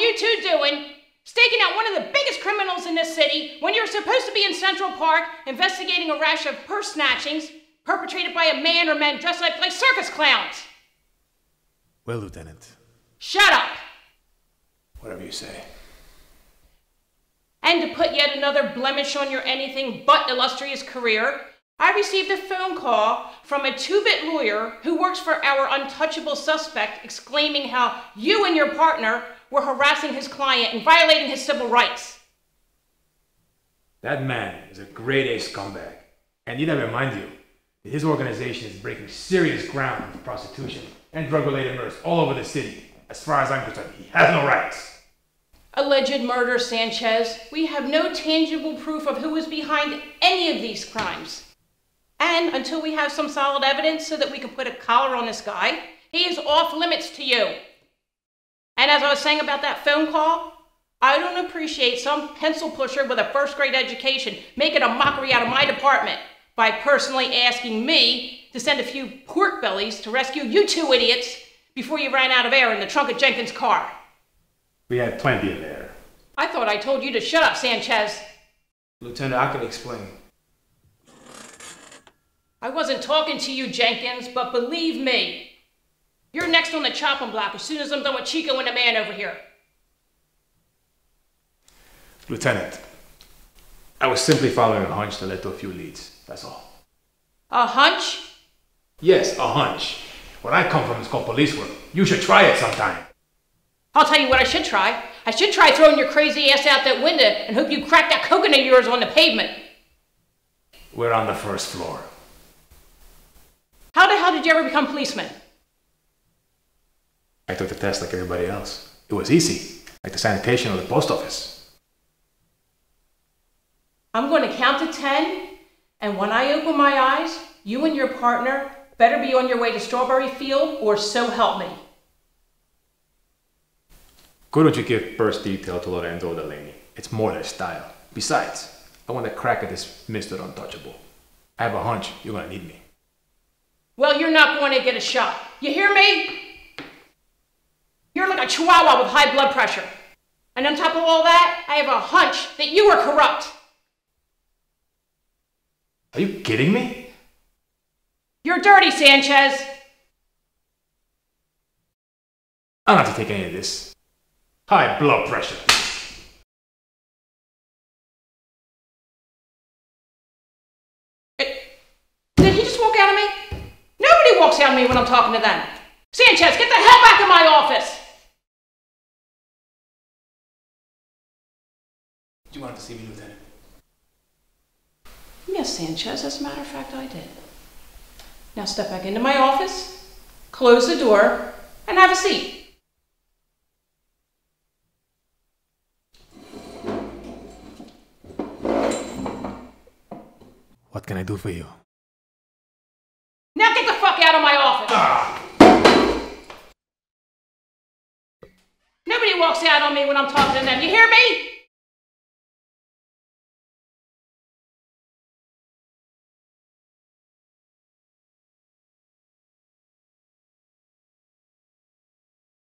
you two doing? Staking out one of the biggest criminals in this city when you were supposed to be in Central Park investigating a rash of purse snatchings perpetrated by a man or men dressed like circus clowns. Well, Lieutenant. Shut up! Whatever you say. And to put yet another blemish on your anything but illustrious career, I received a phone call from a two-bit lawyer who works for our untouchable suspect exclaiming how you and your partner were harassing his client and violating his civil rights. That man is a grade-A scumbag. And need I remind you that his organization is breaking serious ground with prostitution and drug-related murders all over the city. As far as I'm concerned, he has no rights. Alleged murder, Sanchez. We have no tangible proof of who is behind any of these crimes. And until we have some solid evidence so that we can put a collar on this guy, he is off limits to you. And as I was saying about that phone call, I don't appreciate some pencil pusher with a first-grade education making a mockery out of my department by personally asking me to send a few pork bellies to rescue you two idiots before you ran out of air in the trunk of Jenkins' car. We had plenty of air. I thought I told you to shut up, Sanchez. Lieutenant, I can explain. I wasn't talking to you, Jenkins, but believe me, you're next on the chopping block as soon as I'm done with Chico and the man over here. Lieutenant, I was simply following a hunch to let off a few leads, that's all. A hunch? Yes, a hunch. What I come from is called police work. You should try it sometime. I'll tell you what I should try. I should try throwing your crazy ass out that window and hope you crack that coconut of yours on the pavement. We're on the first floor. How the hell did you ever become policeman? I took the test like everybody else. It was easy, like the sanitation or the post office. I'm going to count to 10, and when I open my eyes, you and your partner better be on your way to Strawberry Field or so help me. Couldn't you give first detail to Lorenzo Delaney? It's more their style. Besides, I want a crack at this Mr. Untouchable. I have a hunch you're gonna need me. Well, you're not going to get a shot. You hear me? You're like a chihuahua with high blood pressure. And on top of all that, I have a hunch that you are corrupt. Are you kidding me? You're dirty, Sanchez. I don't have to take any of this. High blood pressure. Did he just walk out of me? Nobody walks out of me when I'm talking to them. Sanchez, get the hell back in my office! Do you want to see me, Lieutenant? Yes, Sanchez, as a matter of fact, I did. Now step back into my office, close the door, and have a seat. What can I do for you? Now get the fuck out of my office! Nobody walks out on me when I'm talking to them, you hear me?